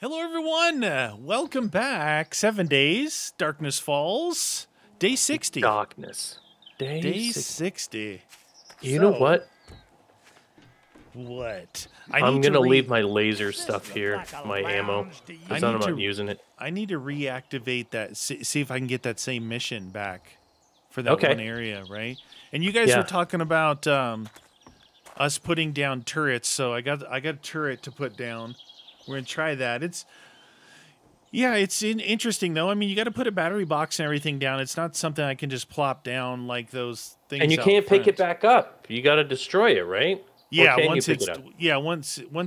Hello everyone, welcome back. 7 days, Darkness Falls, day 60. Darkness. Day 60. You know what? What? I'm going to leave my laser stuff here, my ammo, because I'm not using it. I need to reactivate that, see if I can get that same mission back for that one area, right? And you guys were talking about us putting down turrets, so I got a turret to put down. We're gonna try that. It's interesting though. I mean, you got to put a battery box and everything down. It's not something I can just plop down like those things. And you can't pick it back up. You got to destroy it, right? Yeah, once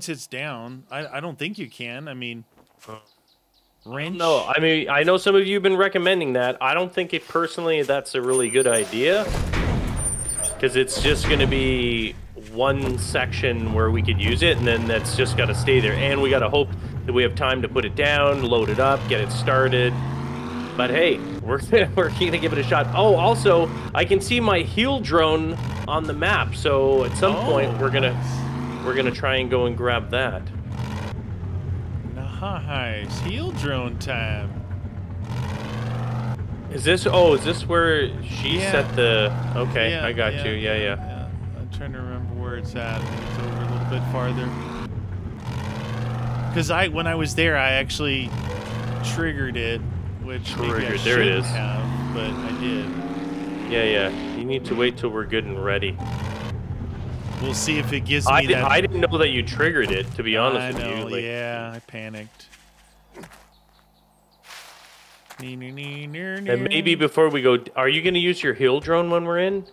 it's down, I don't think you can. I mean, wrench. No, I mean, I know some of you have been recommending that. I don't think personally that's a really good idea because it's just gonna be one section where we could use it, and then that's just got to stay there, and we got to hope that we have time to put it down, load it up, get it started. But hey, we're gonna give it a shot. Oh, also I can see my heal drone on the map, so at some point we're gonna try and go and grab that. Nice. Heal drone time. Is this is this where she set the I got you. Yeah, I'm trying to remember where it's at. It's over a little bit farther. Because when I was there, I actually triggered it, which maybe I shouldn't have, but I did. Yeah. You need to wait till we're good and ready. We'll see if it gives me that. I didn't know that you triggered it, to be honest with you. I know, yeah, I panicked. And maybe before we go, are you going to use your heal drone when we're in?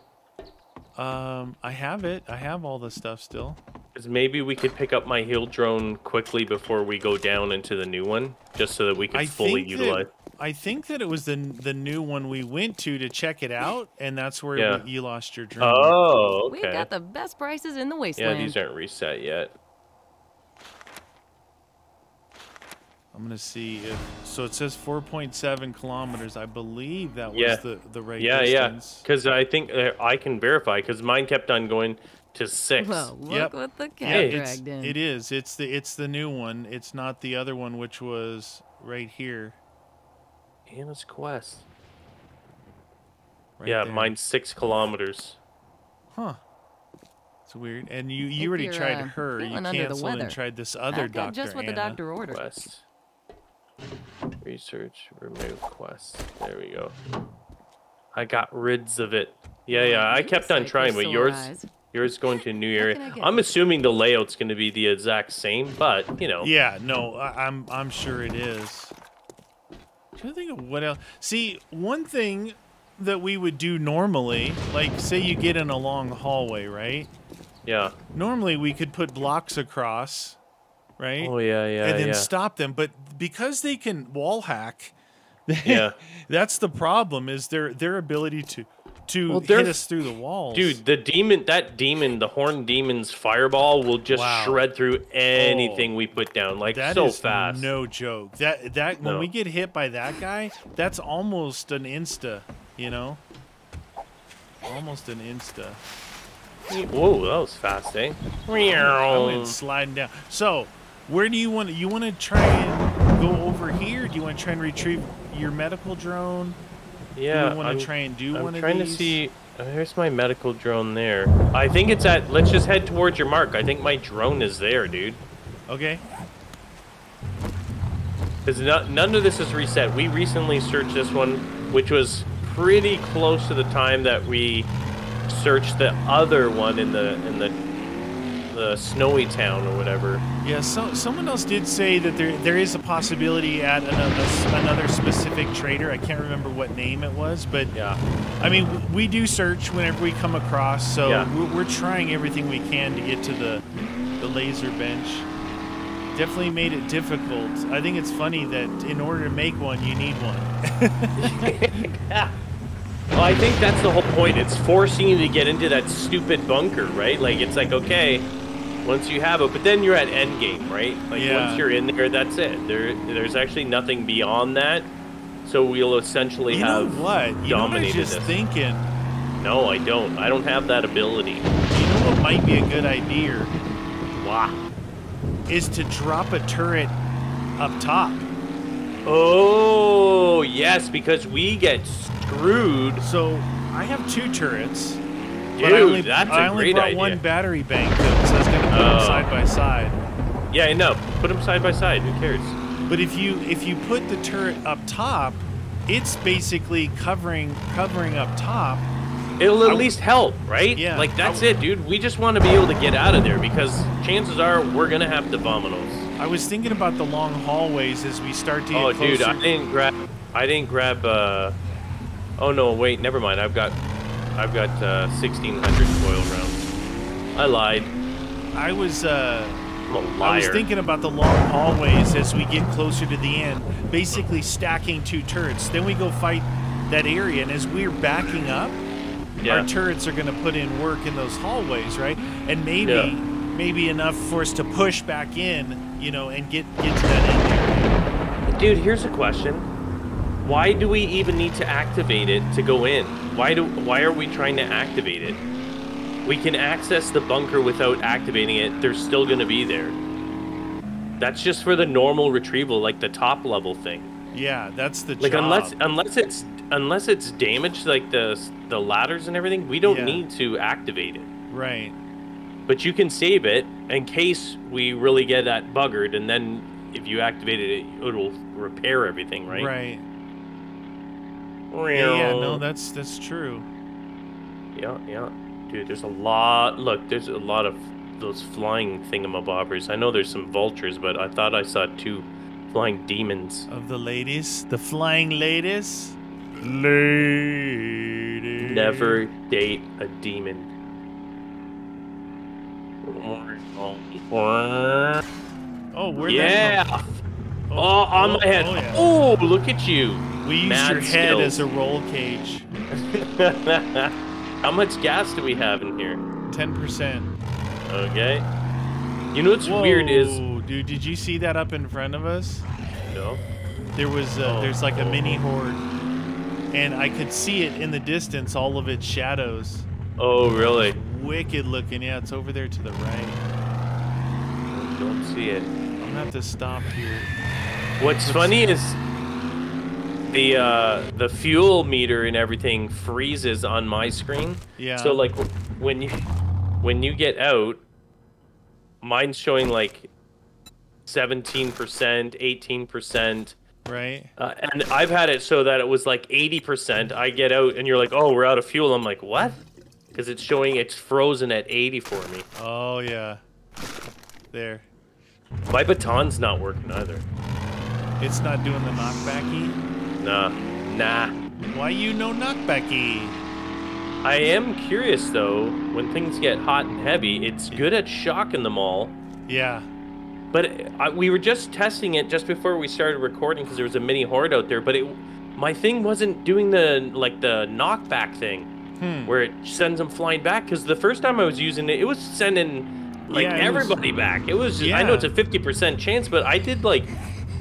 I have it. I have all the stuff still. Because maybe we could pick up my heal drone quickly before we go down into the new one, just so that we can fully utilize. I think that it was the new one we went to check it out, and that's where you lost your drone. Oh, okay. We got the best prices in the wasteland. Yeah, these aren't reset yet. I'm gonna see if it says 4.7 kilometers. I believe that was the right distance. Because I think I can verify because mine kept on going to 6. Well, look what the cat dragged in. It is. It's the new one. It's not the other one, which was right here. Anna's quest. Right there. Mine's 6 kilometers. Huh. It's weird. And you already tried her. You canceled and tried this other doctor. Just what the doctor ordered. Quest. Research, remove quest. There we go. I got rids of it. Yeah. I kept on trying, but yours going to a new area. I'm assuming the layout's going to be the exact same, but you know. Yeah, no, I'm sure it is. I'm trying to think of what else. See, one thing that we would do normally, like say you get in a long hallway, right? Yeah. Normally we could put blocks across. Right? Oh, yeah. And then stop them. But because they can wall hack, that's the problem, is their ability to hit us through the walls. Dude, the horn demon's fireball will just shred through anything we put down. Like, that is fast. No joke. When we get hit by that guy, that's almost an insta, you know? Almost an insta. Whoa, that was fast, eh? I went sliding down. So... where do you want to... you want to try and go over here? Do you want to try and retrieve your medical drone? Yeah. Do you want to try and do one of these? I'm trying to see... here's my medical drone there. I think it's at... let's just head towards your mark. I think my drone is there, dude. Okay. Because none of this is reset. We recently searched this one, which was pretty close to the time that we searched the other one in the snowy town or whatever. Yeah, someone else did say that there is a possibility at another specific trader. I can't remember what name it was, but I mean, we do search whenever we come across, so we're trying everything we can to get to the laser bench. Definitely made it difficult. I think it's funny that in order to make one, you need one. Well, I think that's the whole point. It's forcing you to get into that stupid bunker, right? Like, it's like, okay, once you have it, but then you're at end game, right? Like, once you're in there, that's it. There's actually nothing beyond that. So we'll essentially dominated this. You know what I was just thinking? No, I don't. I don't have that ability. You know what might be a good idea? Wow. Is to drop a turret up top. Oh, yes, because we get screwed. So I have two turrets. Dude, I only brought one battery bank, though, so I was going to put them side by side. Yeah, I know. Put them side by side. Who cares? But if you put the turret up top, it's basically covering up top. It'll at least help, right? Yeah. Like, that's it, dude. We just want to be able to get out of there because chances are we're going to have abominals. I was thinking about the long hallways as we start to get closer. Oh, dude, I didn't grab, oh, no, wait, never mind. I've got 1,600 coil rounds. I lied. I'm a liar. I was thinking about the long hallways as we get closer to the end, basically stacking two turrets. Then we go fight that area, and as we're backing up, our turrets are going to put in work in those hallways, right? And maybe enough for us to push back in, you know, and get to that end area. Dude, here's a question. Why do we even need to activate it to go in? Why are we trying to activate it? We can access the bunker without activating it. They're still going to be there. That's just for the normal retrieval, like the top level thing. Yeah, that's the job. Unless it's damaged, like the ladders and everything, we don't need to activate it. Right. But you can save it in case we really get that buggered, and then if you activate it, it'll repair everything, right? Right. Yeah, no, that's true. Yeah. Dude, there's a lot... Look, there's a lot of those flying thingamabobbers. I know there's some vultures, but I thought I saw two flying demons. Of the ladies? The flying ladies? Ladies. Never date a demon. Oh, where's that? Oh, on my head. Oh, yeah. Oh, look at you. We use your head as a roll cage. How much gas do we have in here? 10%. Okay. You know what's weird is... Dude, did you see that up in front of us? No. There was there's like a mini horde. And I could see it in the distance, all of its shadows. Oh, really? Wicked looking. Yeah, it's over there to the right. I don't see it. I'm going to have to stop here. What's funny is... The fuel meter and everything freezes on my screen. Yeah. So like when you get out, mine's showing like 17%, 18%. Right. And I've had it so that it was like 80%. I get out and you're like, oh, we're out of fuel. I'm like, what? Because it's showing it's frozen at 80 for me. Oh yeah. There. My baton's not working either. It's not doing the knockbacky. Nah. Why you no knockbacky? I am curious though, when things get hot and heavy, it's good at shocking them all. Yeah. But we were just testing it just before we started recording because there was a mini horde out there, but my thing wasn't doing the knockback thing where it sends them flying back, because the first time I was using it, it was sending everybody back. It was I know it's a 50% chance, but I did like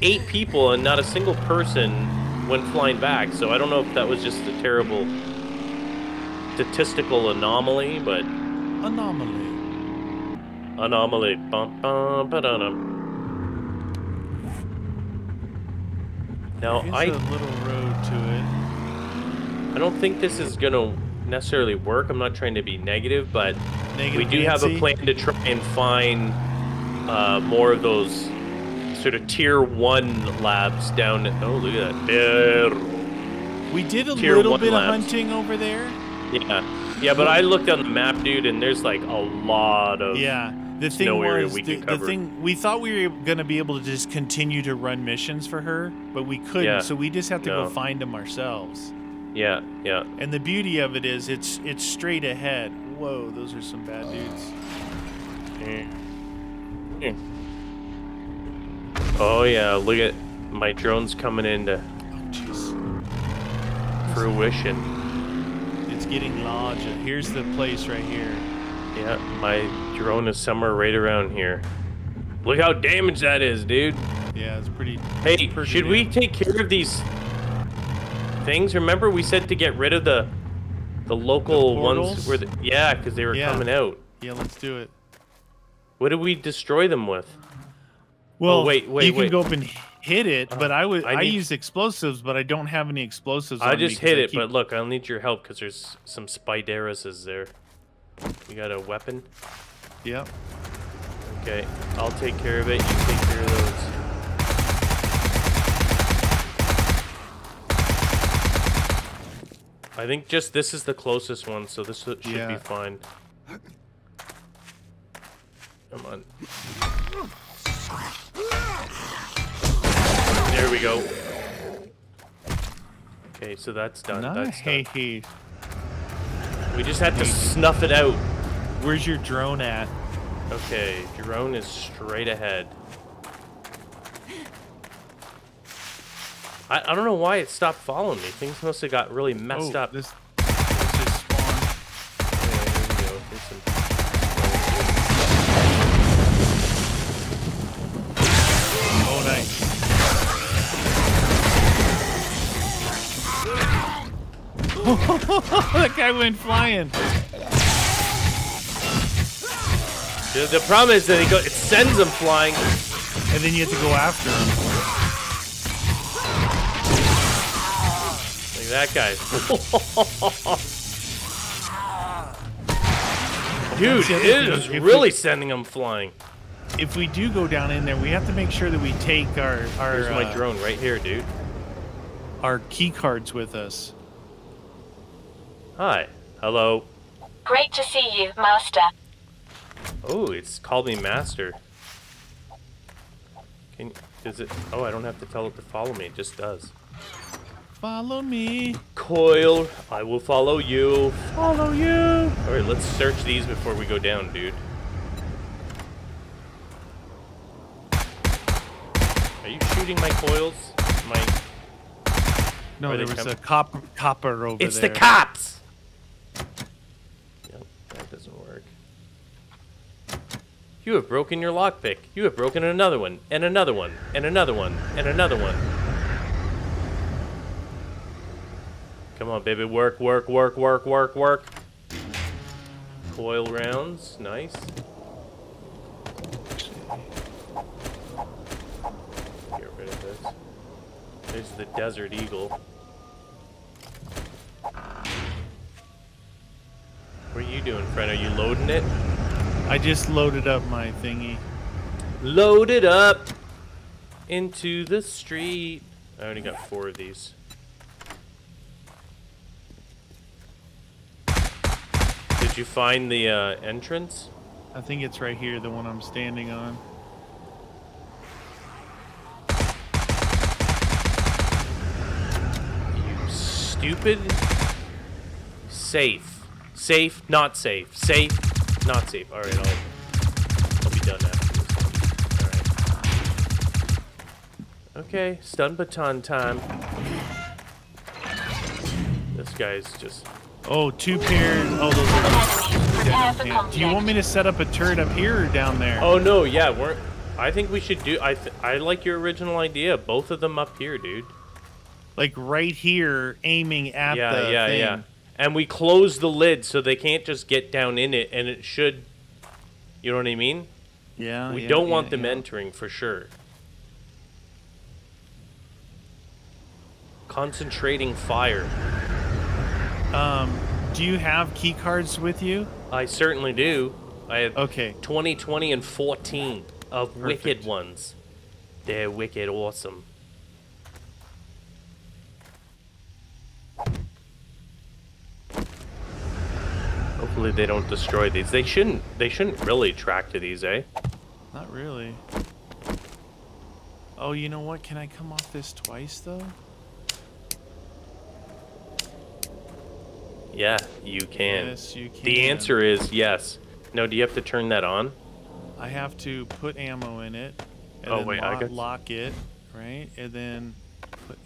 8 people and not a single person went flying back, so I don't know if that was just a terrible statistical anomaly, but... Anomaly. Bum, bum, ba-dum. Now, there's a little road to it. I don't think this is going to necessarily work. I'm not trying to be negative, but we do have a plan to try and find more of those... sort of tier 1 labs down. Oh, look at that. We did a little bit of hunting over there. Yeah, but I looked on the map, dude, and there's like a lot of snow area we could cover. The thing, we thought we were going to be able to just continue to run missions for her, but we couldn't, so we just have to go find them ourselves. Yeah. And the beauty of it is it's straight ahead. Whoa, those are some bad dudes. Oh yeah, look at my drones coming into fruition. It's getting larger. Here's the place right here. Yeah, my drone is somewhere right around here. Look how damaged that is, dude. Yeah, it's pretty... Hey, should we take care of these things? Remember we said to get rid of the local ones? Where because they were coming out. Yeah, let's do it. What did we destroy them with? Well, wait, you can go up in hit it, but I used explosives, but I don't have any explosives. I just hit it, but look, I'll need your help because there's some spideruses there. You got a weapon? Yep. Okay, I'll take care of it. You take care of those. I think just this is the closest one, so this should be fine. Come on. There we go. Okay, so that's done. Nice. That's done. We just had to snuff it out. Where's your drone at? Okay, drone is straight ahead. I don't know why it stopped following me. Things must have got really messed up. This just spawned. Yeah, here we go. Here's some... Oh, nice. That guy went flying. The problem is that it sends him flying, and then you have to go after him. That guy. Dude, it is really sending them flying. If we do go down in there, we have to make sure that we take our Here's my drone right here, dude. Our key cards with us. Hi. Hello. Great to see you, Master. Oh, it's called me Master. Oh, I don't have to tell it to follow me. It just does. Follow me. Coil, I will follow you. Follow you. All right, let's search these before we go down, dude. Are you shooting my coils? No, there was a copper over there. It's the cops. Yep, that doesn't work. You have broken your lockpick. You have broken another one, and another one, and another one, and another one. Come on, baby. Work, work, work, work, work, work. Coil rounds. Nice. Get rid of this. There's the Desert Eagle. What are you doing, friend? Are you loading it? I just loaded up my thingy. Load it up into the street. I already got 4 of these. Did you find the entrance? I think it's right here, the one I'm standing on. You stupid. Safe. Safe, not safe. Safe, not safe. Alright, I'll be done after this. Alright. Okay, stun baton time. This guy's just... Oh, 2 pairs. Oh, those are. Do you want me to set up a turret up here or down there? Oh no, yeah, I think we should do. I like your original idea. Both of them up here, dude. Like right here, aiming at the thing. Yeah. And we close the lid so they can't just get down in it, and it should. You know what I mean? Yeah. We don't want them entering for sure. Concentrating fire. Do you have key cards with you? I certainly do. I have 20, 20, and 14 of wicked ones. They're wicked awesome. Hopefully they don't destroy these. They shouldn't really track to these, eh? Not really. Oh, you know what? Can I come off this twice, though? Yeah, you can. Yes, you can. The answer is yes. No, do you have to turn that on? I have to put ammo in it. And lock it, right? And then put...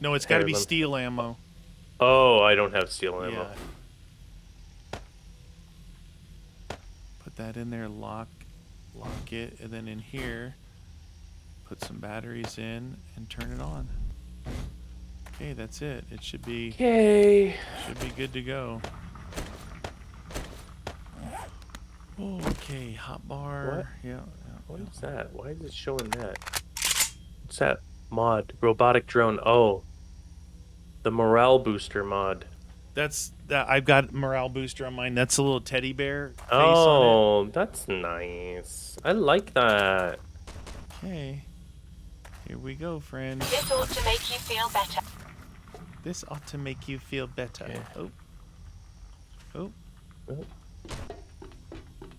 No, it's got to be steel ammo. Oh, I don't have steel ammo. Yeah. Put that in there, lock it, and then in here, put some batteries in and turn it on. Okay, that's it. It should be should be good to go. Okay, hot bar. What? Yeah. What is that? Why is it showing that? What's that? mod, robotic drone. Oh, the morale booster mod. That's I've got morale booster on mine. That's a little teddy bear face on it. Oh, that's nice. I like that. Okay, here we go, friend. This ought to make you feel better. This ought to make you feel better. Yeah. Oh, oh, oh.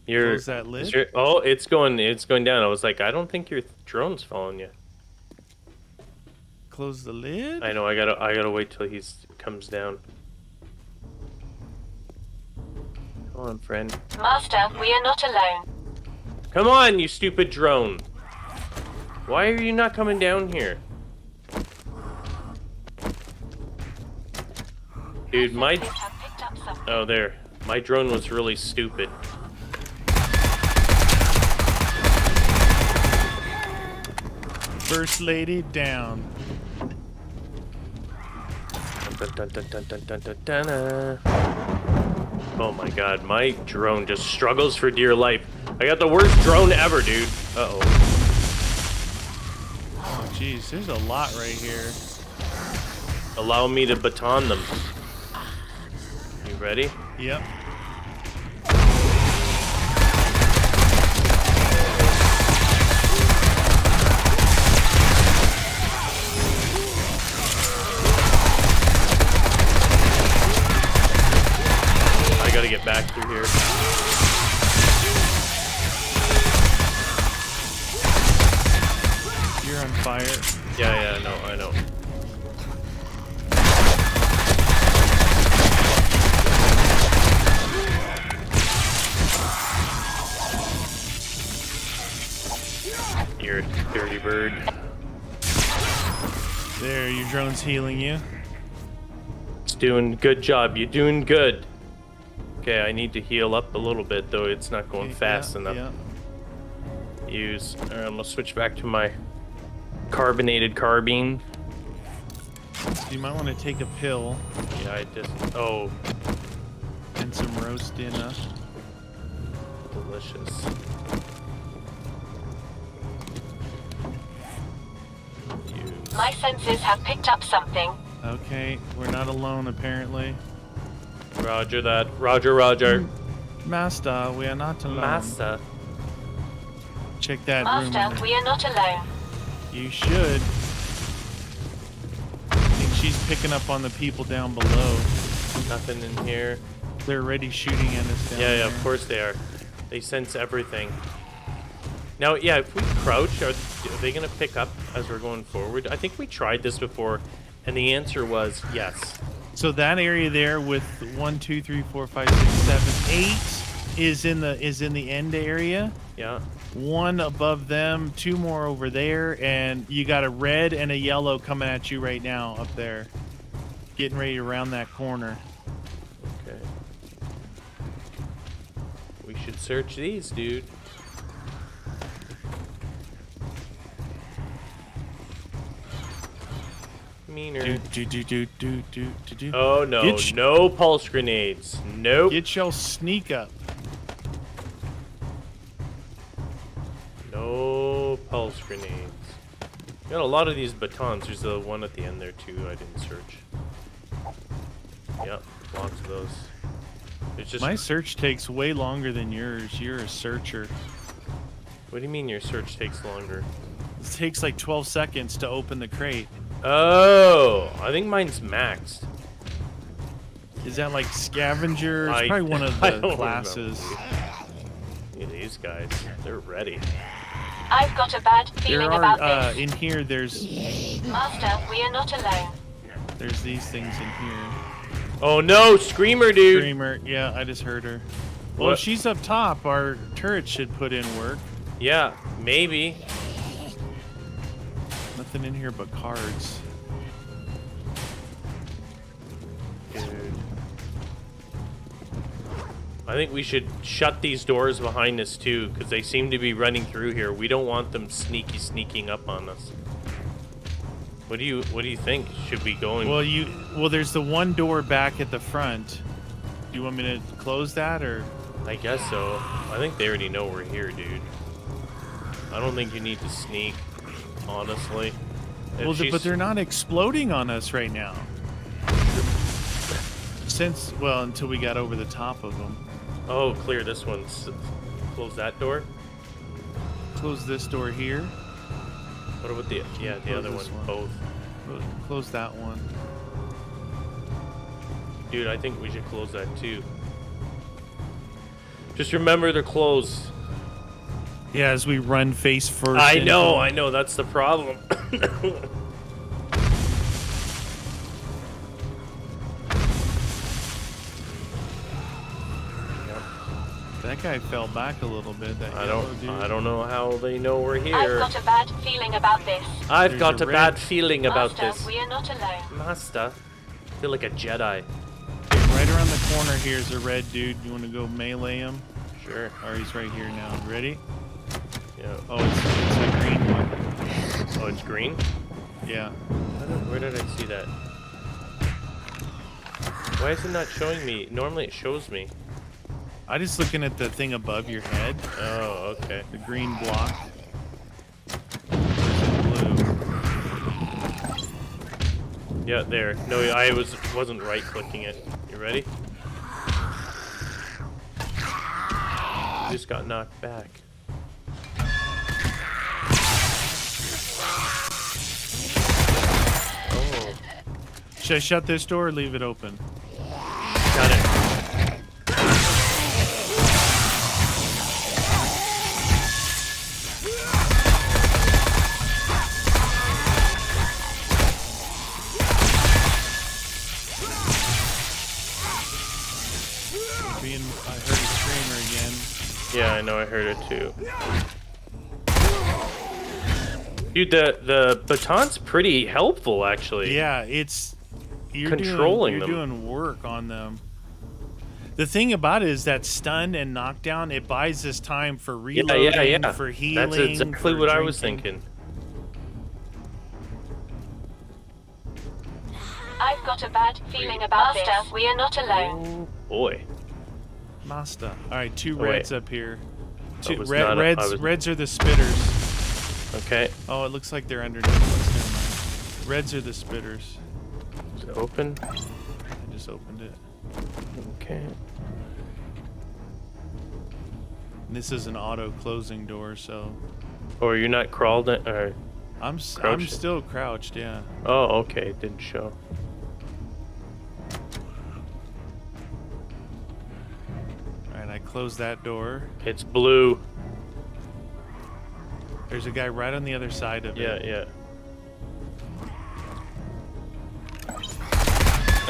Your, that lid? Your, oh, it's going down. I was like, I don't think your drone's following you. Close the lid. I know. I gotta wait till he comes down. Come on, friend. Master, we are not alone. Come on, you stupid drone. Why are you not coming down here? Dude, my... Oh, there. My drone was really stupid. First lady down. Oh my god, my drone just struggles for dear life. I got the worst drone ever, dude. Uh-oh. Oh, jeez, there's a lot right here. Allow me to baton them. You ready? Yep. Get back through here. You're on fire. Yeah, yeah, no, I know. You're a dirty bird. There, your drone's healing you. It's doing good job. You're doing good. Okay, I need to heal up a little bit, though it's not going fast enough. Yeah. Use. All right, I'm gonna switch back to my carbonated carbine. You might want to take a pill. Yeah, I just. Oh. And some roast dinner. Delicious. Use. My senses have picked up something. Okay, we're not alone apparently. Roger that. Roger, roger. Master, we are not alone. Master. Check that room. Master, we are not alone. You should. I think she's picking up on the people down below. Nothing in here. They're already shooting at us down there. Yeah, of course they are. They sense everything. Now, yeah, if we crouch, are they going to pick up as we're going forward? I think we tried this before, and the answer was yes. So that area there with 1, 2, 3, 4, 5, 6, 7, 8 is in the end area. Yeah. One above them, 2 more over there, and you got a red and a yellow coming at you right now up there. Getting ready to round that corner. Okay. We should search these, dude. Oh no, no pulse grenades. Nope. Get your sneak up. No pulse grenades. Got a lot of these batons. There's the one at the end there too. I didn't search. Yep, lots of those. It's just my search takes way longer than yours. You're a searcher. What do you mean your search takes longer? It takes like 12 seconds to open the crate. Oh, I think mine's maxed. Is that like scavenger? It's probably one of the classes. Yeah, these guys, they're ready. I've got a bad feeling about this. In here, there's... Master, we are not alone. There's these things in here. Oh no, Screamer, dude. Screamer, yeah, I just heard her. Well, what? If she's up top, our turret should put in work. Yeah, maybe. Nothing in here but cards. Dude. I think we should shut these doors behind us too, because they seem to be running through here. We don't want them sneaking up on us. What do you think? Should we go in? Well, there's the one door back at the front. Do you want me to close that or? I guess so. I think they already know we're here, dude. I don't think you need to sneak. Honestly, Well, but they're not exploding on us right now. Since, well, until we got over the top of them. Oh, clear this one. Close that door. Close this door here. What about the, yeah, the other one? Both. Close that one. Dude, I think we should close that too. Just remember they're closed. Yeah, as we run face first. I know, that's the problem. That guy fell back a little bit. That I don't know how they know we're here. I've got a bad feeling about this. Master, we are not alone. Master, I feel like a Jedi. Right around the corner here is a red dude. You want to go melee him? Sure. Or he's right here now. Ready? Yeah. Oh, it's a green one. Oh, it's green? Yeah. Where did I see that? Why is it not showing me? Normally it shows me. I'm just looking at the thing above your head. Oh, okay. The green block. Blue. Yeah, there. No, I wasn't right clicking it. You ready? You just got knocked back. Oh. Should I shut this door or leave it open? Shut it. I heard a screamer again. Yeah, I know, I heard it too. Dude, the baton's pretty helpful, actually. Yeah, it's... You're controlling them. You're doing work on them. The thing about it is that stun and knockdown, it buys us time for reloading, for healing. That's exactly what I was thinking. I've got a bad feeling about this. We are not alone. Oh, boy. Master. All right, two reds up here. Reds are the spitters. Okay. Oh, it looks like they're underneath. Reds are the spitters. Is it open? I just opened it. Okay. And this is an auto closing door, so. Or you're not crawled in, or I'm still crouched, yeah. Oh, okay. It didn't show. Close that door. It's blue. There's a guy right on the other side of it. Yeah.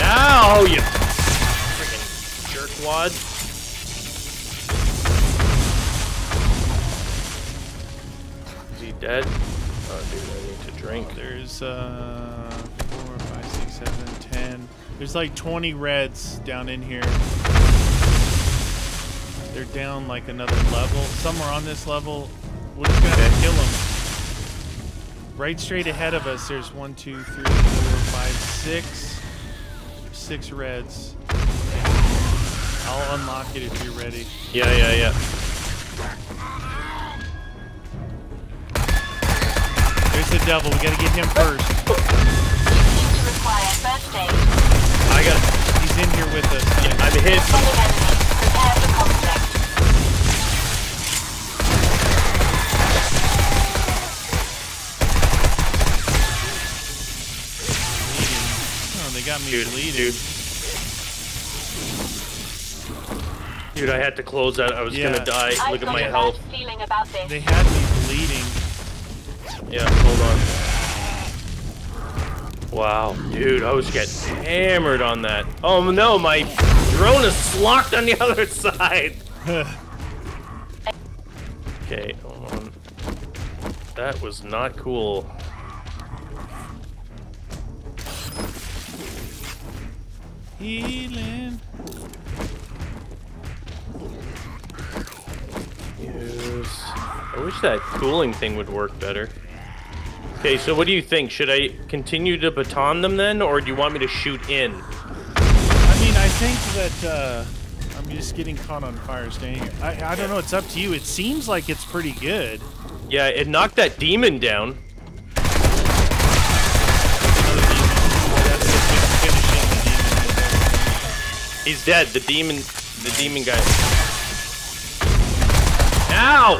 Ow, you freaking jerkwad. Is he dead? Oh, dude, I need to drink. Oh, there's 4, 5, 6, 7, 10. There's like 20 reds down in here. They're down like another level. Some are on this level. We're just gonna have to kill them. Right straight ahead of us, there's 1, 2, 3, 4, 5, 6. 6 reds. I'll unlock it if you're ready. Yeah. There's the devil. We gotta get him first. I got it. He's in here with us. Yeah, I'm hit. Got me Dude, I had to close that. I was gonna die. Look at my health. They had me bleeding. Yeah, hold on. Wow, dude, I was getting hammered on that. Oh no, my drone is locked on the other side. Okay, hold on. That was not cool. Healing. Yes. I wish that cooling thing would work better. Okay, so what do you think? Should I continue to baton them then, or do you want me to shoot in? I mean, I think that I'm just getting caught on fire staying here. I don't know. It's up to you. It seems like it's pretty good. Yeah, it knocked that demon down. He's dead. The demon guy. Ow!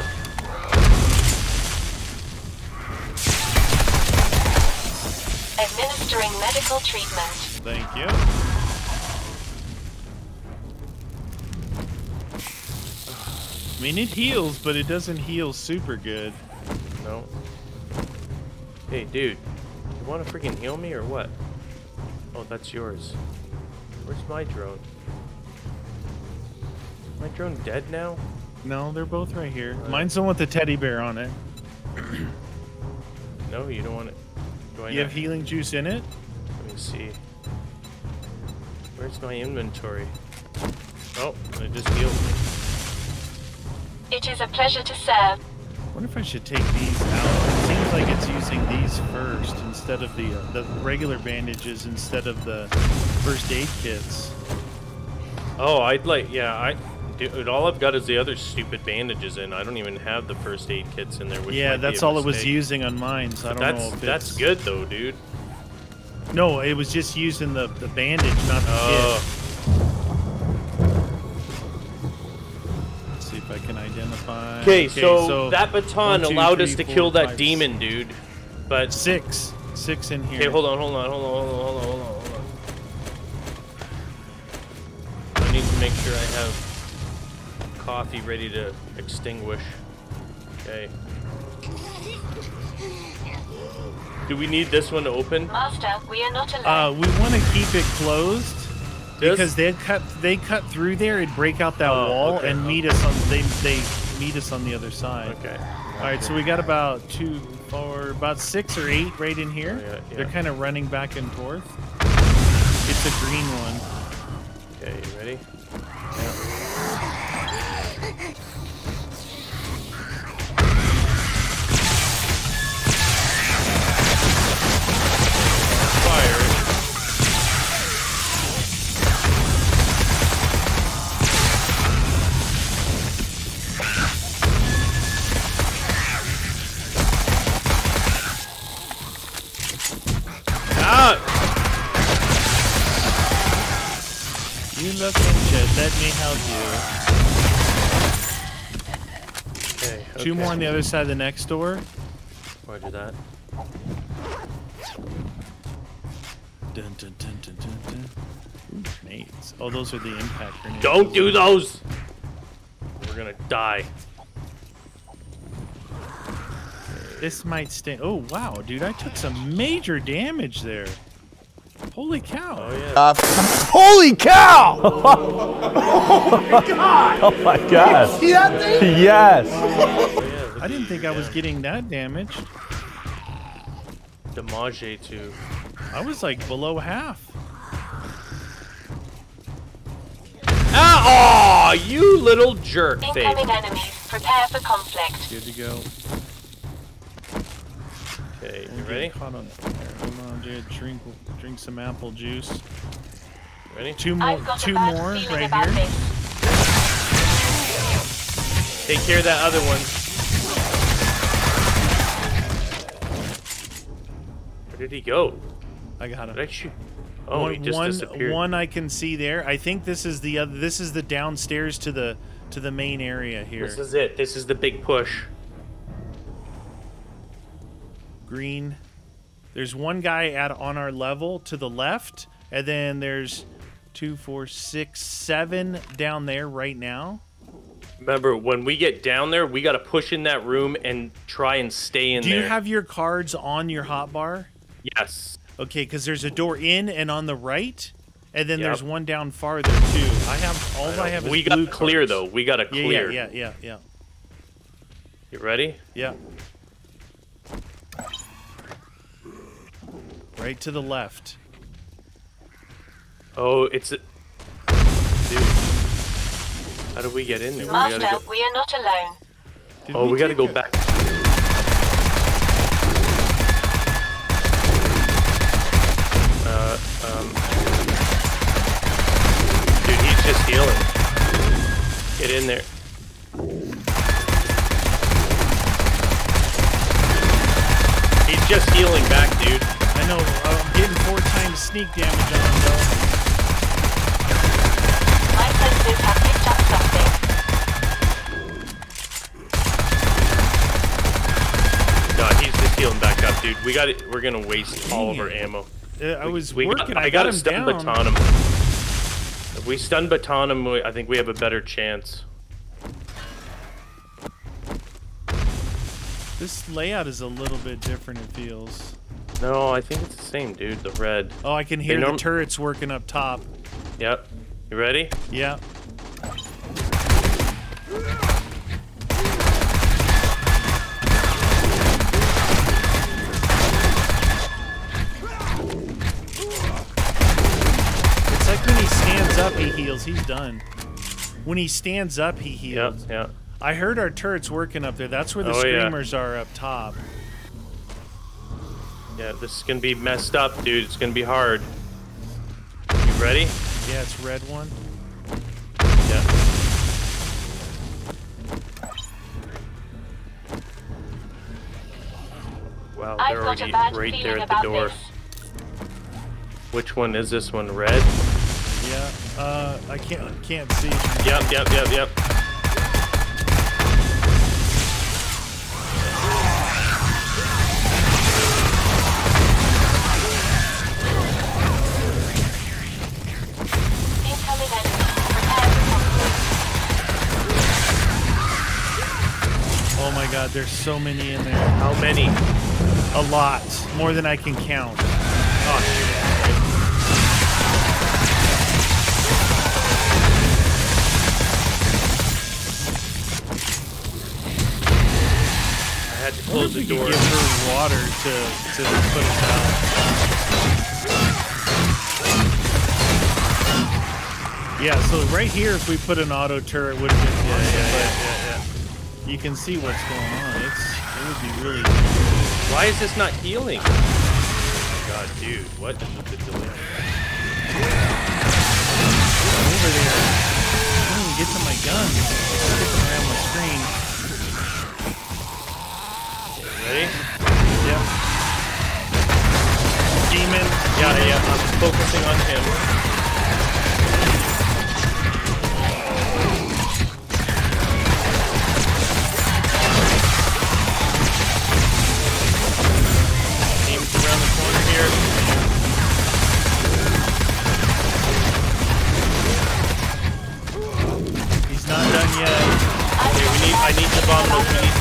Administering medical treatment. Thank you. I mean, it heals, but it doesn't heal super good. No. Hey, dude. You want to freaking heal me or what? Oh, that's yours. Where's my drone? Is my drone dead now? No, they're both right here. Right. Mine's the one with the teddy bear on it. No, you don't want it. Do I have healing juice in it? Let me see. Where's my inventory? Oh, it just healed me. It is a pleasure to serve. I wonder if I should take these out. It seems like it's using these first instead of the regular bandages instead of the first aid kits. Oh, I'd like, yeah, dude, all I've got is the other stupid bandages in. I don't even have the first aid kits in there. Which yeah, that's all it was using on mine, so but I don't know if it's... That's good, though, dude. No, it was just using the bandage, not the kit. Let's see if I can identify... Okay, so that baton allowed us to kill that demon, dude. But... Six in here. Okay, hold on. I need to make sure I have... coffee ready to extinguish. Okay. Do we need this one to open? Master, we are not allowed. We want to keep it closed because they cut through there and break out that wall and meet us on they meet us on the other side. Okay. All right, so we got about about 6 or 8 right in here. Oh, yeah. They're kind of running back and forth. It's a green one. Okay, you ready? Yeah. Look injured, let me help you. Okay, two more on the other side of the next door. Roger that. Dun, dun, dun, dun, dun, dun. Ooh, grenades. Oh, those are the impact grenades. Don't do those! We're gonna die. This might stay. Oh, wow, dude, I took some major damage there. Holy cow! Oh, yeah. Holy cow! Oh my god! Oh my god! Did you see that thing? Yes! I didn't think I was getting that damage. Damage too. I was like below half. Ah! Oh, you little jerk! Incoming enemies, prepare for conflict. Good to go. Okay, you ready? Hold on, dude. Drink some apple juice. Ready? Two more right here. This. Take care of that other one. Where did he go? I got him. Did I shoot? Oh, he just disappeared. One I can see there. I think this is the other. This is the downstairs to the main area here. This is it. This is the big push. Green. There's one guy on our level to the left, and then there's 2, 4, 6, 7 down there right now. Remember, when we get down there, we gotta push in that room and try and stay in there. Do you have your cards on your hotbar? Yes. Okay, because there's a door in and on the right, and then there's one down farther too. I have. We gotta clear though. We gotta clear. Yeah. You ready? Yeah. Right to the left. Oh, it's a... Dude. How do we get in there? Master, we are not alone. We gotta go back. Dude, he's just healing. Get in there. He's just healing back, dude. I know, I'm getting 4 times sneak damage on him, though. got it. We're gonna waste all of our ammo. I got a stun baton him. If we stun baton him, I think we have a better chance. This layout is a little bit different, it feels. No, I think it's the same, dude. The red. Oh, I can hear the turrets working up top. Yep. You ready? Yeah. It's like when he stands up, he heals. He's done. When he stands up, he heals. Yeah. Yep. I heard our turrets working up there. That's where the screamers are up top. Yeah, this is gonna be messed up, dude. It's gonna be hard. You ready? Yeah, it's red one. Yeah. Wow, they're already right there at the door. Which one is this one? Red? Yeah. I can't see. Yep. Oh my god, there's so many in there. How many? A lot. More than I can count. Oh, I had to close the door. Give her water to put us out. Yeah, so right here, if we put an auto turret, it would have been You can see what's going on. It would be really. Why is this not healing? Oh my god, dude, what is with the delay? I'm over there. I don't even get to my gun. I get them around my screen. Ready? Yep. Demon. Yeah. I'm focusing on him.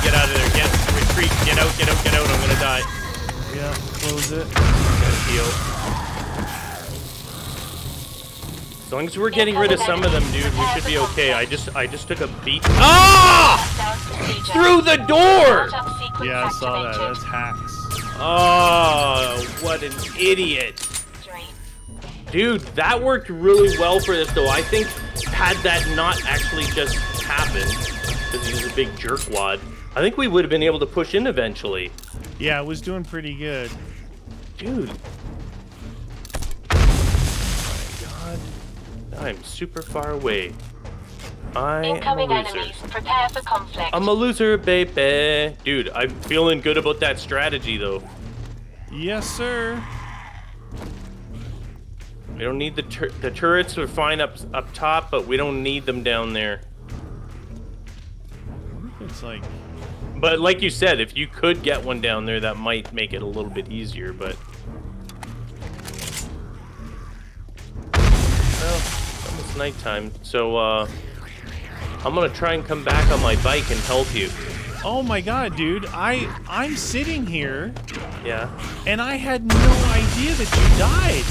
Get out, I'm gonna die. Yeah, close it. Gotta heal. As long as we're getting rid of some of them, dude, we should be okay. I just took a beat. Ah! Through the door! Yeah, I saw that. That's hacks. Oh, what an idiot. Dude, that worked really well for this, though. I think had that not actually just happened, because he was a big jerkwad, I think we would have been able to push in eventually. Yeah, it was doing pretty good. Dude. Oh my god. I'm super far away. Incoming enemies. Prepare for conflict. I'm a loser, baby. Dude, I'm feeling good about that strategy, though. Yes, sir. We don't need the turrets are fine up top, but we don't need them down there. It's like... But like you said, if you could get one down there, that might make it a little bit easier, but... Well, it's almost nighttime, so I'm gonna try and come back on my bike and help you. Oh my god, dude, I'm sitting here... Yeah? And I had no idea that you died!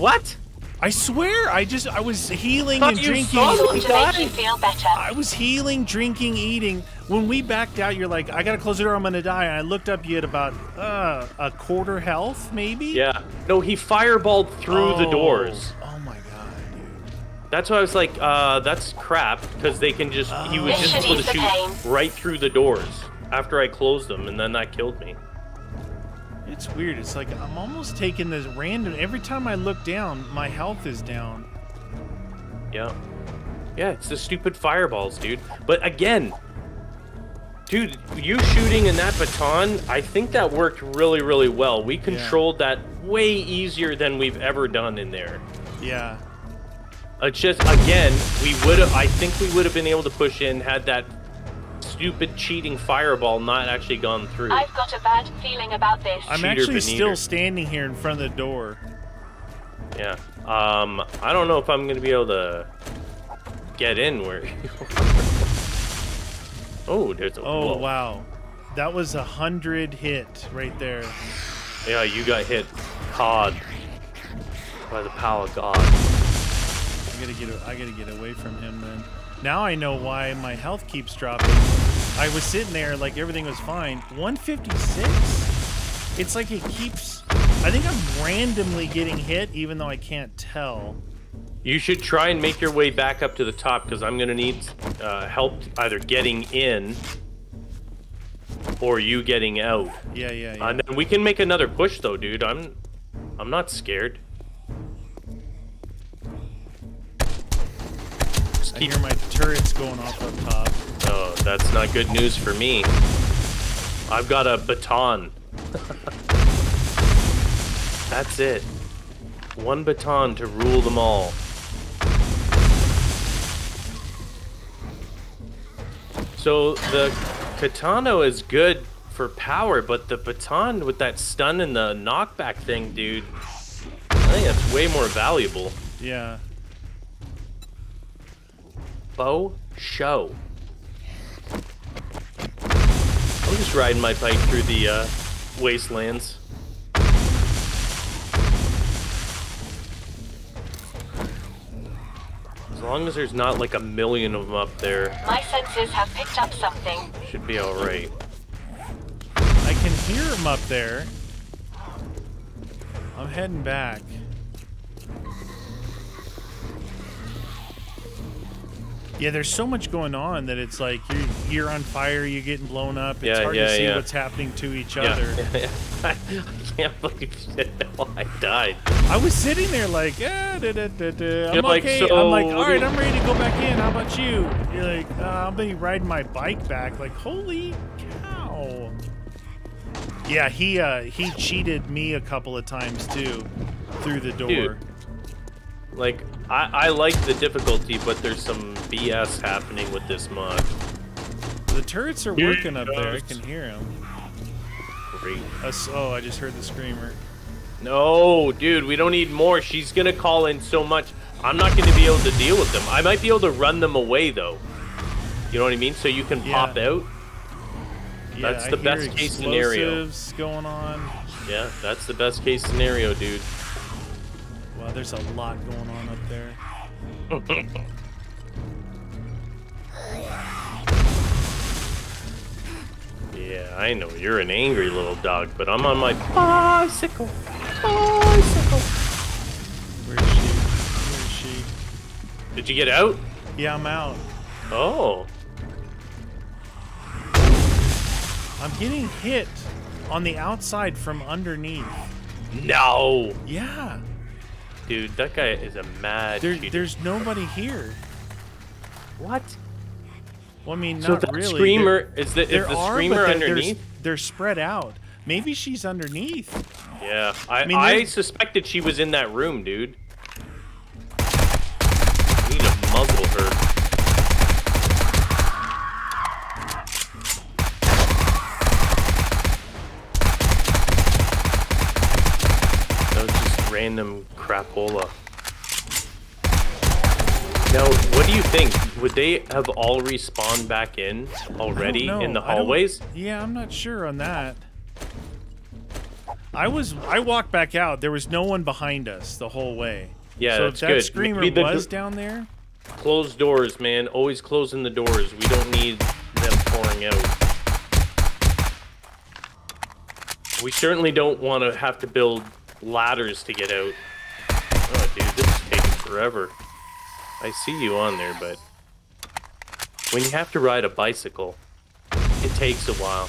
What? I swear, I was healing and drinking. I was healing, drinking, eating. When we backed out, you're like, I gotta close the door, I'm gonna die. And I looked up, you had about a quarter health, maybe? Yeah. No, he fireballed through the doors. Oh my god, dude. That's why I was like, that's crap, because they can just, he was just able to shoot right through the doors after I closed them, and then that killed me. It's weird. It's like I'm almost taking this random. Every time I look down, my health is down. Yeah. It's the stupid fireballs, dude. But again, dude, you shooting in that baton, I think that worked really, really well. We controlled that way easier than we've ever done in there. Yeah. It's just again, I think we would have been able to push in had that stupid cheating fireball not actually gone through. I've got a bad feeling about this. I'm actually still standing here in front of the door. Yeah. I don't know if I'm gonna be able to get in where you are. Oh, there's a wall. Oh, wow. That was 100 hit right there. Yeah, you got hit hard by the power of God. I gotta get away from him then. Now I know why my health keeps dropping. I was sitting there like everything was fine. 156? It's like it keeps... I think I'm randomly getting hit even though I can't tell. You should try and make your way back up to the top because I'm gonna need help either getting in or you getting out. Yeah. And then we can make another push though, dude. I'm not scared. I hear my turrets going off up top. Oh, that's not good news for me. I've got a baton. That's it. One baton to rule them all. So the katana is good for power, but the baton with that stun and the knockback thing, dude, I think that's way more valuable. Yeah. Faux show. I'm just riding my bike through the wastelands. As long as there's not like a million of them up there. My senses have picked up something. Should be alright. I can hear them up there. I'm heading back. Yeah, there's so much going on that it's like you're on fire, you're getting blown up. It's hard to see what's happening to each other. I can't believe I died. I was sitting there like, I'm like, okay. So I'm like, all right, I'm ready to go back in. How about you? You're like, I'm gonna be riding my bike back. Like, holy cow. Yeah, he cheated me a couple of times too, through the door. Dude, like. I like the difficulty, but there's some BS happening with this mod. The turrets are working up there. I can hear them. Great. Oh, I just heard the screamer. No, dude, we don't need more. She's going to call in so much. I'm not going to be able to deal with them. I might be able to run them away, though. You know what I mean? So you can pop out. Yeah, that's the best case scenario. Going on. Yeah, that's the best case scenario, dude. Wow, there's a lot going on up there. Yeah, I know you're an angry little dog, but I'm on my bicycle. Where's she? Did you get out? Yeah, I'm out. Oh. I'm getting hit on the outside from underneath. No. Yeah. Dude, that guy is a mad cheater. There's nobody here. What? Well, I mean, not really. So the screamer is the screamer underneath? They're spread out. Maybe she's underneath. Yeah, I suspected she was in that room, dude. We need to muzzle her. That was just random. Crapola. Now, what do you think? Would they have all respawned back in already in the hallways? Yeah, I'm not sure on that. I walked back out. There was no one behind us the whole way. Yeah, so that's good. So if that screamer was down there... Close doors, man. Always closing the doors. We don't need them pouring out. We certainly don't want to have to build ladders to get out. Oh, dude, this is taking forever. I see you on there, but when you have to ride a bicycle, it takes a while.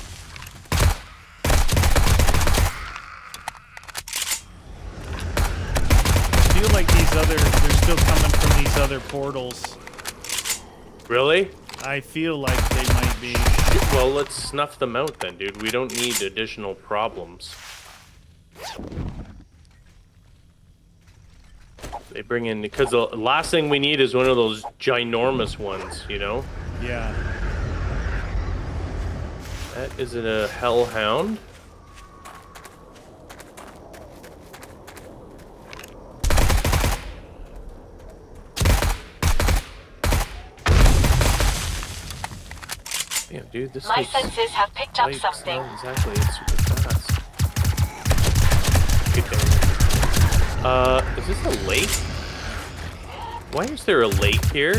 I feel like they're still coming from these other portals. Really? I feel like they might be. Well, let's snuff them out then, dude. We don't need additional problems. They bring in, because the last thing we need is one of those ginormous ones, you know? Yeah. That is a hellhound. Damn, dude, this my senses have picked up something. Exactly, it's super fast. Good thing. Is this a lake? Why is there a lake here?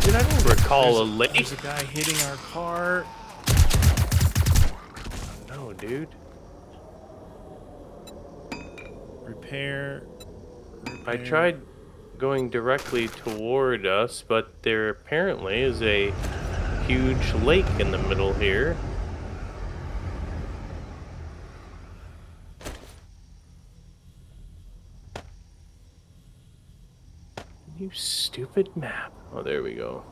Dude, I don't recall a lake. There's a guy hitting our car. Oh, no, dude. Repair. I tried going directly toward us, but there apparently is a huge lake in the middle here. You stupid map. Oh, there we go.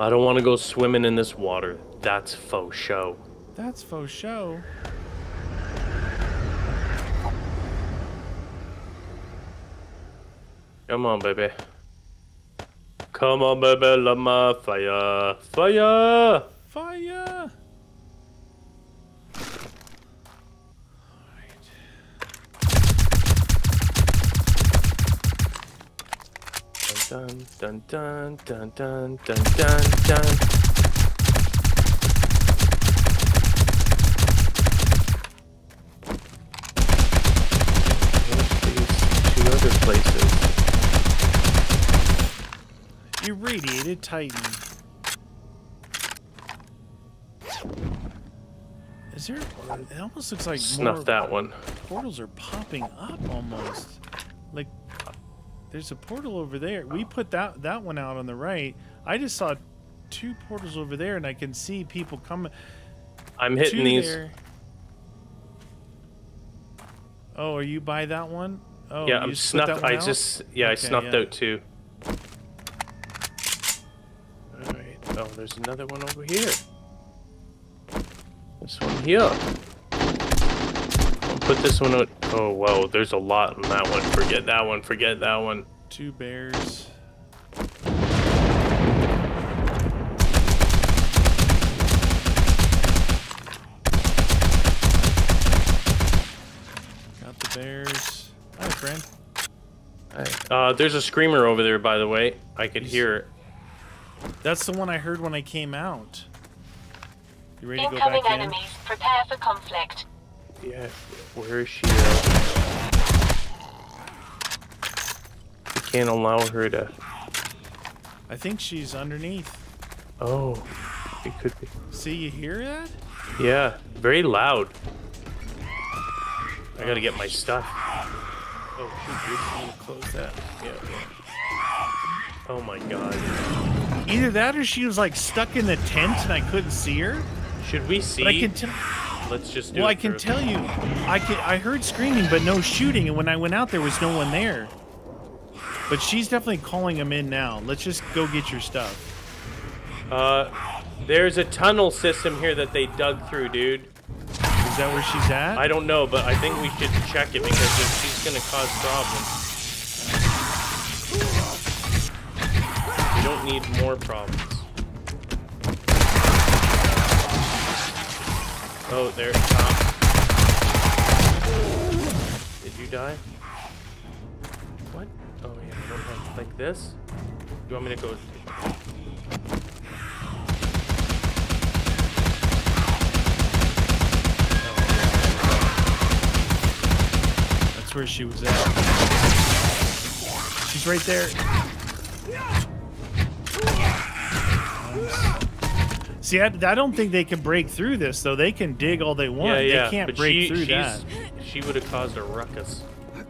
I don't want to go swimming in this water. That's faux show. That's faux show. Come on, baby. Come on, baby. Llama. Fire. Fire. Fire. Dun dun dun dun dun dun dun dun. These two other places. Irradiated Titan. Is there? It almost looks like snuff more that one. Portals are popping up almost. Like. There's a portal over there. We put that one out on the right. I just saw two portals over there, and I can see people coming. I'm hitting these. There. Oh, are you by that one? Oh, yeah, I'm snuffed. I just I snuffed out two. All right. Oh, there's another one over here. This one here. I'll put this one out. Oh, whoa, there's a lot in that one. Forget that one. Forget that one. Two bears. Got the bears. Hi, friend. Hi. There's a screamer over there, by the way. I could hear it. That's the one I heard when I came out. You ready to go back in? Incoming enemies. Prepare for conflict. Yeah, where is she at? We can't allow her to... I think she's underneath. Oh, it could be. See, you hear that? Yeah, very loud. I gotta get my stuff. Oh, shoot, dude, close that. Yeah. Oh my god. Either that or she was like stuck in the tent and I couldn't see her. Should we see? But I can tell... Let's just do it. Well, I can tell you, I heard screaming, but no shooting. And when I went out, there was no one there. But she's definitely calling them in now. Let's just go get your stuff. There's a tunnel system here that they dug through, dude. Is that where she's at? I don't know, but I think we should check it because if she's gonna cause problems. We don't need more problems. Oh, there, Tom. Did you die? What? Oh, yeah, I don't have like this. Do you want me to go? That's where she was at. She's right there. Nice. See, I don't think they can break through this, though. They can dig all they want. Yeah. They can't break through that. She would have caused a ruckus.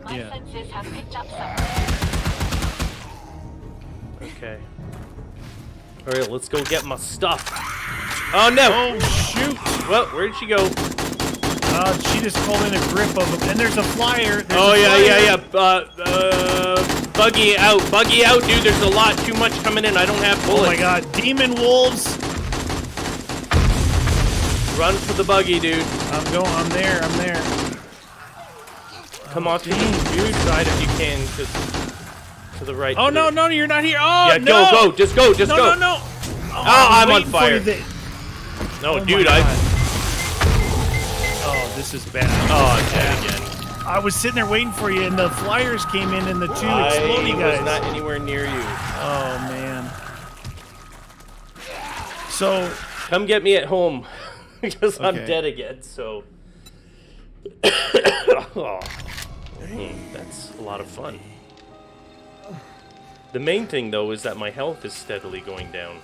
My senses have picked up something. Okay. All right, let's go get my stuff. Oh, no. Oh, shoot. Well, where did she go? She just pulled in a grip of them. And there's a flyer. There's a flyer. Buggy out. Buggy out, dude. There's a lot too much coming in. I don't have bullets. Oh, my God. Demon wolves. Run for the buggy, dude. I'm going. I'm there. Come off the dude side if you can, because To the right. Oh, no, no, you're not here. Oh, yeah, no. Go, go. Just go. Just go. No, no, no. Oh, I'm on fire. No, oh, dude, Oh, this is bad. Oh, dang it. I was sitting there waiting for you, and the flyers came in, and the two exploding guys. I was not anywhere near you. Oh, man. So... Come get me at home, because I'm dead again, so... Oh, dang, that's a lot of fun. The main thing, though, is that my health is steadily going down.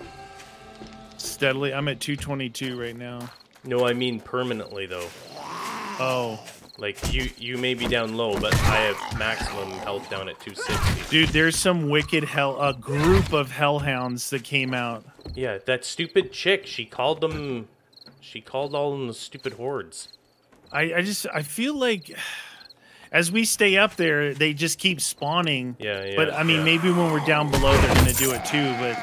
Steadily? I'm at 222 right now. No, I mean permanently, though. Oh. Like, you may be down low, but I have maximum health down at 260. Dude, there's some wicked a group of hellhounds that came out. Yeah, that stupid chick, she called all them the stupid hordes. I feel like... As we stay up there, they just keep spawning. Yeah, yeah. But I mean, maybe when we're down below, they're gonna do it too. But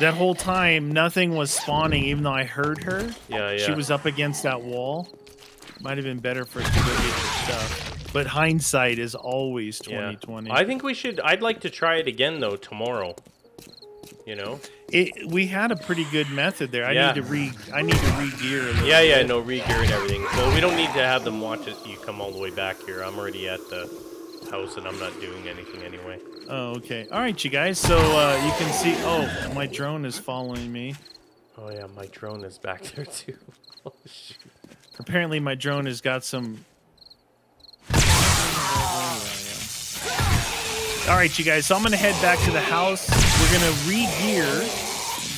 that whole time, nothing was spawning, even though I heard her. Yeah, yeah. She was up against that wall. Might have been better for us to go get her stuff. But hindsight is always 20/20. I think we should. I'd like to try it again though tomorrow. You know, we had a pretty good method there. Yeah. I need to re-gear. Yeah, yeah, no re-gear and everything. So we don't need to have them watch it. You come all the way back here. I'm already at the house and I'm not doing anything anyway. Oh, okay. All right, you guys. So you can see. Oh, my drone is following me. Oh yeah, my drone is back there too. Oh, shoot. Apparently, my drone has got some. All right, you guys. So I'm gonna head back to the house. We're gonna re-gear,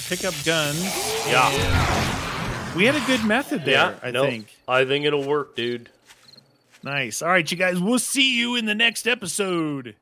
pick up guns. Yeah. We had a good method there, I think. I think it'll work, dude. Nice. All right, you guys. We'll see you in the next episode.